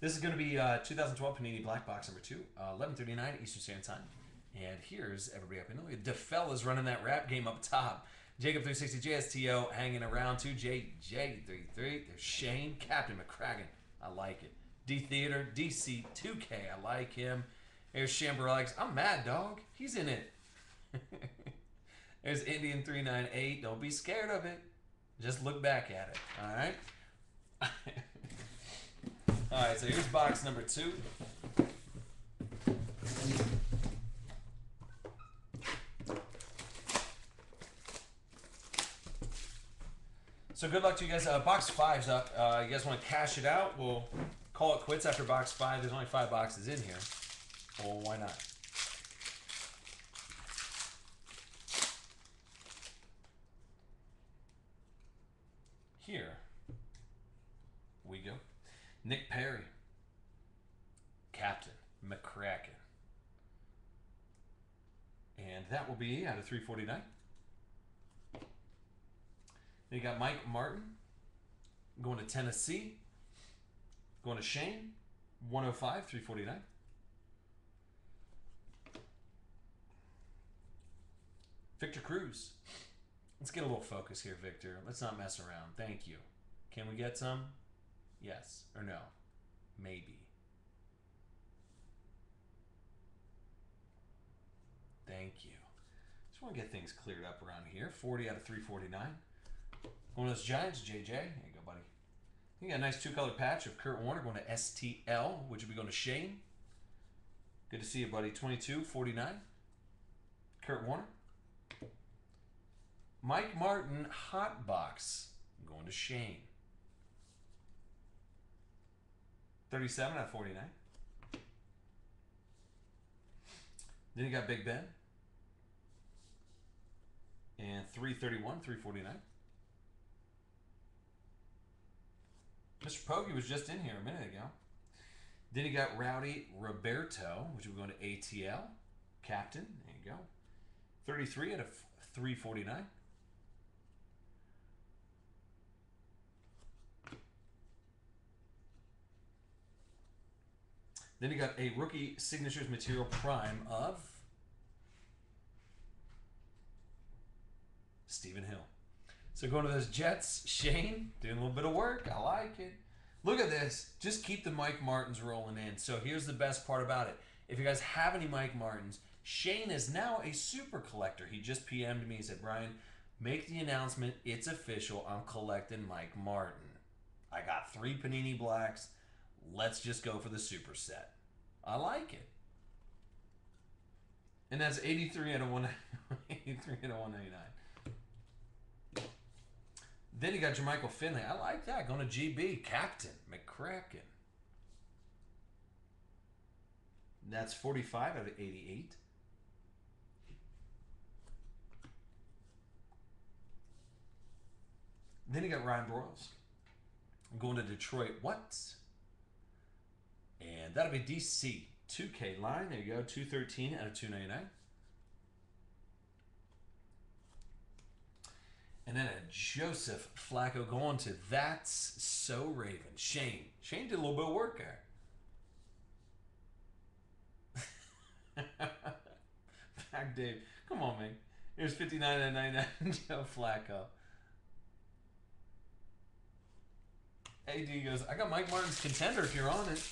This is going to be 2012 Panini Black Box number 2, 11:39 Eastern Standard Time. And here's everybody up in the lead. DeFell is running that rap game up top. Jacob 360, JSTO hanging around to JJ33. There's Shane, Captain McCracken. I like it. D-Theater, DC2K. I like him. There's Shambrax. I'm mad, dog. He's in it. There's Indian398. Don't be scared of it. Just look back at it. All right? All right, so here's box number 2. So good luck to you guys. Box 5's up. You guys want to cash it out? We'll call it quits after box 5. There's only 5 boxes in here. Well, why not? Here we go. Nick Perry, Captain McCracken. And that will be out of 349. Then you got Mike Martin going to Tennessee, going to Shane, 105, 349. Victor Cruz. Let's get a little focus here, Victor. Let's not mess around. Thank you. Can we get some? Yes or no? Maybe. Thank you. Just want to get things cleared up around here. 40 out of 349. One of those Giants, JJ. There you go, buddy. You got a nice two-color patch of Kurt Warner going to STL, which will be going to Shane. Good to see you, buddy. 22-49. Kurt Warner. Mike Martin, hot box, going to Shane. 37 out of 49. Then you got Big Ben. And 331, 349. Mr. Pogi was just in here a minute ago. Then you got Rowdy Roberto, which we're going to ATL. Captain, there you go. 33 out of 349. Then you got a rookie signatures material prime of Stephen Hill. So going to those Jets, Shane, doing a little bit of work. I like it. Look at this. Just keep the Mike Martins rolling in. So here's the best part about it. If you guys have any Mike Martins, Shane is now a super collector. He just PM'd me. He said, Brian, make the announcement. It's official. I'm collecting Mike Martin. I got 3 Panini Blacks. Let's just go for the superset. I like it. And that's 83 out of 199. Then you got Jermichael Finley. I like that. Going to GB. Captain McCracken. That's 45 out of 88. Then you got Ryan Broyles. I'm going to Detroit. What? And that'll be DC2K line. There you go, 213 out of 299. And then a Joseph Flacco going to That's So Raven. Shane. Shane did a little bit of work there. Back Dave. Come on, man. Here's 59 out of 99, Joe Flacco. AD goes, I got Mike Martin's contender if you're on it.